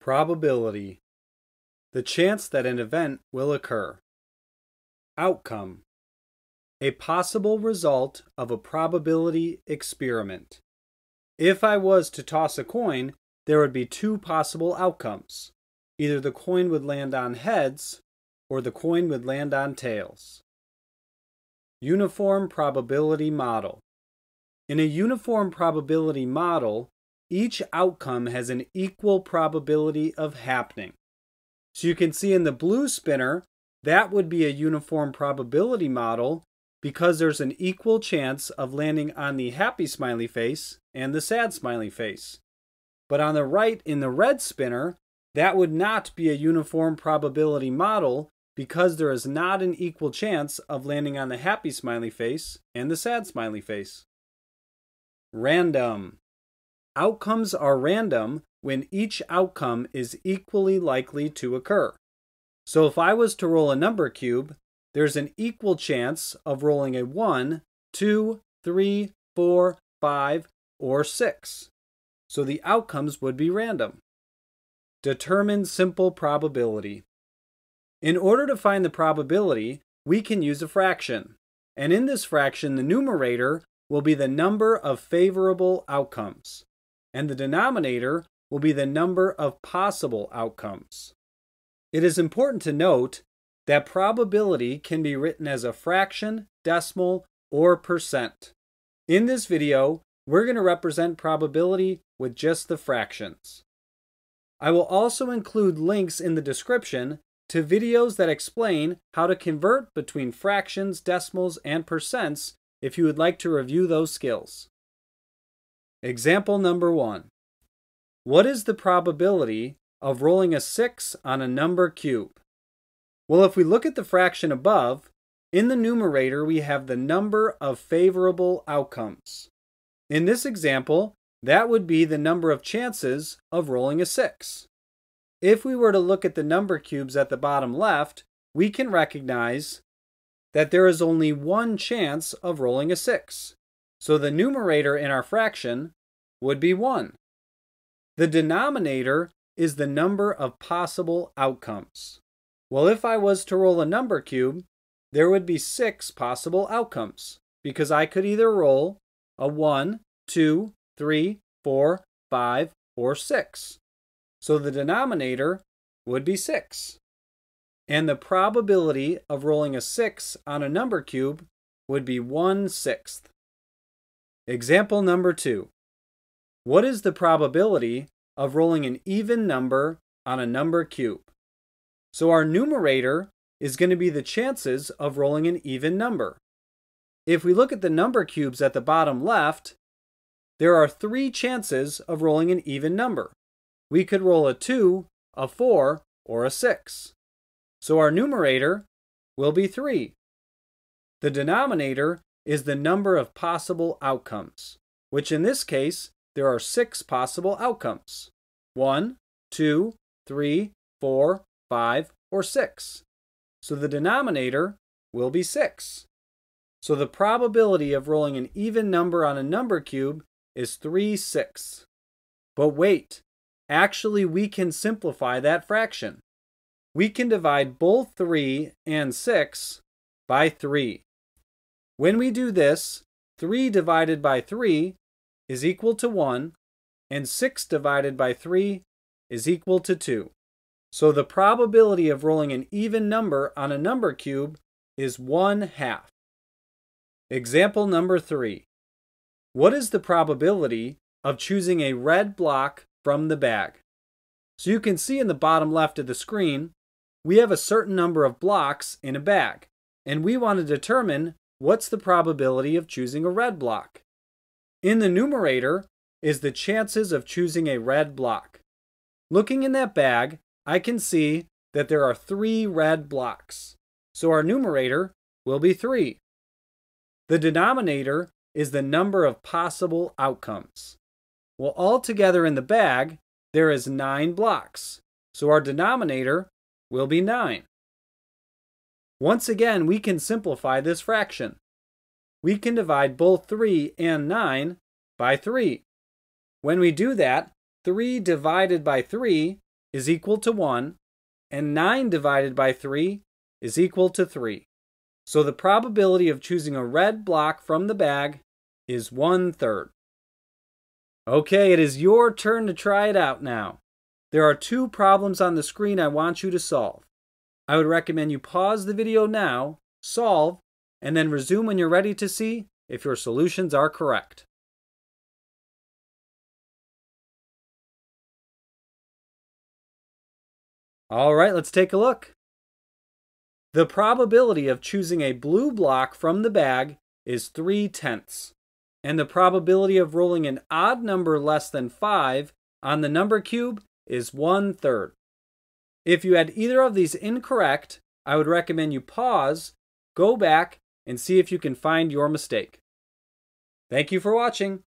Probability: the chance that an event will occur. Outcome: a possible result of a probability experiment. If I was to toss a coin, there would be two possible outcomes. Either the coin would land on heads, or the coin would land on tails. Uniform probability model. In a uniform probability model, each outcome has an equal probability of happening. So you can see in the blue spinner, that would be a uniform probability model because there's an equal chance of landing on the happy smiley face and the sad smiley face. But on the right in the red spinner, that would not be a uniform probability model because there is not an equal chance of landing on the happy smiley face and the sad smiley face. Random. Outcomes are random when each outcome is equally likely to occur. So if I was to roll a number cube, there's an equal chance of rolling a 1, 2, 3, 4, 5, or 6. So the outcomes would be random. Determine simple probability. In order to find the probability, we can use a fraction. And in this fraction, the numerator will be the number of favorable outcomes, and the denominator will be the number of possible outcomes. It is important to note that probability can be written as a fraction, decimal, or percent. In this video, we're going to represent probability with just the fractions. I will also include links in the description to videos that explain how to convert between fractions, decimals, and percents if you would like to review those skills. Example number 1. What is the probability of rolling a 6 on a number cube? Well, if we look at the fraction above, in the numerator we have the number of favorable outcomes. In this example, that would be the number of chances of rolling a 6. If we were to look at the number cubes at the bottom left, we can recognize that there is only one chance of rolling a 6. So the numerator in our fraction would be 1. The denominator is the number of possible outcomes. Well, if I was to roll a number cube, there would be 6 possible outcomes, because I could either roll a 1, 2, 3, 4, 5, or 6. So the denominator would be 6. And the probability of rolling a 6 on a number cube would be 1/6. Example number 2. What is the probability of rolling an even number on a number cube? So our numerator is going to be the chances of rolling an even number. If we look at the number cubes at the bottom left, there are 3 chances of rolling an even number. We could roll a 2, a 4, or a 6. So our numerator will be 3. The denominator is the number of possible outcomes, which in this case, there are 6 possible outcomes. 1, 2, 3, 4, 5, or 6. So the denominator will be 6. So the probability of rolling an even number on a number cube is 3/6. But wait, actually we can simplify that fraction. We can divide both 3 and 6 by 3. When we do this, 3 divided by 3 is equal to 1, and 6 divided by 3 is equal to 2. So the probability of rolling an even number on a number cube is 1/2. Example number 3. What is the probability of choosing a red block from the bag? So you can see in the bottom left of the screen, we have a certain number of blocks in a bag, and we want to determine what's the probability of choosing a red block. In the numerator is the chances of choosing a red block. Looking in that bag, I can see that there are 3 red blocks, so our numerator will be 3. The denominator is the number of possible outcomes. Well, altogether in the bag, there is 9 blocks, so our denominator will be 9. Once again, we can simplify this fraction. We can divide both 3 and 9 by 3. When we do that, 3 divided by 3 is equal to 1, and 9 divided by 3 is equal to 3. So the probability of choosing a red block from the bag is 1/3. Okay, it is your turn to try it out now. There are 2 problems on the screen I want you to solve. I would recommend you pause the video now, solve, and then resume when you're ready to see if your solutions are correct. All right, let's take a look. The probability of choosing a blue block from the bag is 3/10, and the probability of rolling an odd number less than 5 on the number cube is 1/3. If you had either of these incorrect, I would recommend you pause, go back, and see if you can find your mistake. Thank you for watching.